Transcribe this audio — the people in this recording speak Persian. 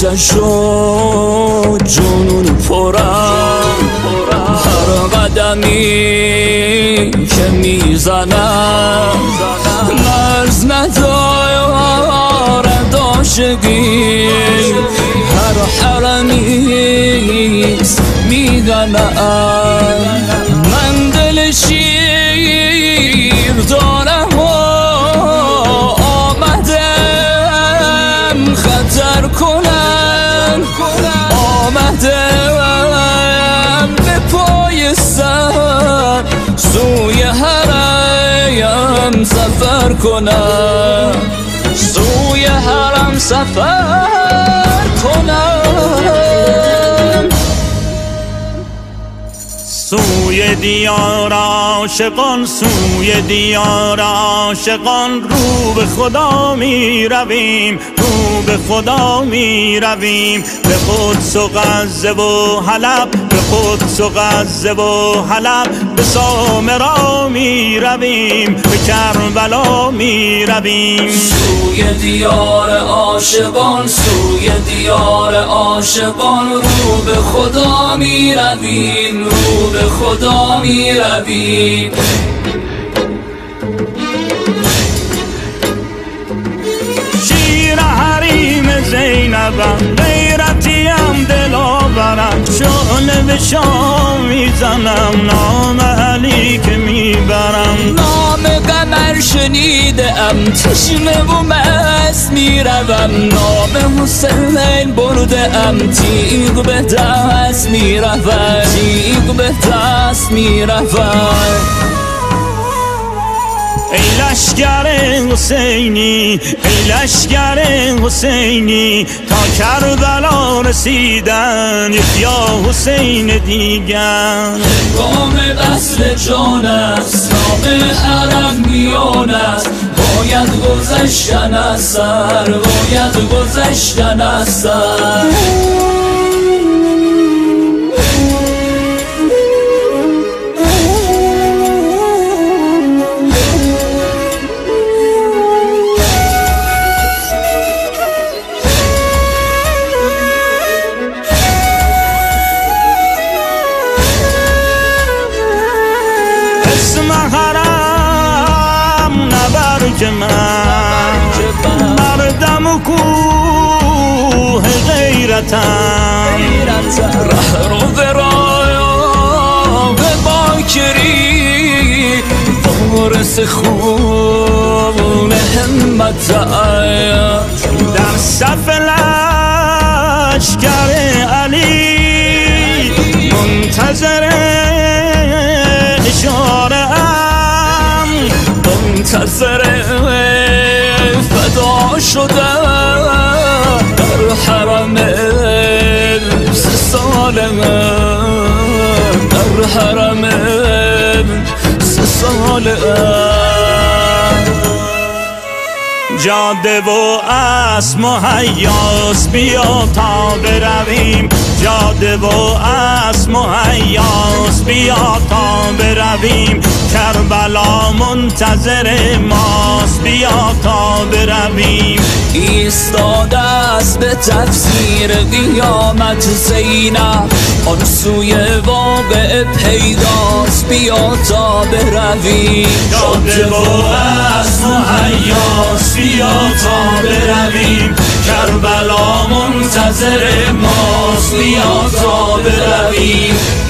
شد جنون پرم. هر قدمی که میزنم مرز ندارد عاشقی. هر حرمی میزنم من دل شیر دارم آمدم به پای سر سوی حرم سفر کنم سوی حرم سفر کنم سوی دیار عاشقان سوی دیار عاشقان رو به خدا می رویم به خدا می رویم به قدس و غزه و حلب به قدس و غزه و حلب به سامرا می رویم به کربلا می رویم سوی دیار عاشقان سوی دیار عاشقان رو به خدا می رویم رو به خدا می رویم زینبم غیرتیم دلاورم شعله به شام میزنم نام علی که میبرم نام قمر شنیده ام تشنه و مست میروم نام حسین برده ام تیغ به دست میروم تیغ به دست میروم ای لشگر حسینی ای لشگر حسینی تا کربلا رسیدن یا حسین دیگر قوم اصل جان است نام حرم میان است باید گذشتن از سر باید گذشتن از سر بردم و کوه غیرتم ره رو به راه باکری وارث خون همتم در صف لشکر علی منتظر اشاره‌ام منتظر فدا شدم در حرم سه سالم در حرم سه سالم جاده و اسب مهیاست بیا تا برویم جاده و اسب مهیاست بیا تا برویم کربلا منتظر ماست بیا تا برویم ایستاده است به تفسیر قیامت زینب آن سوی واقع پیداست بیا تا برویم جاده و اسب مهیاست بیا تا برویم کربلا منتظر ماست بیا تا برویم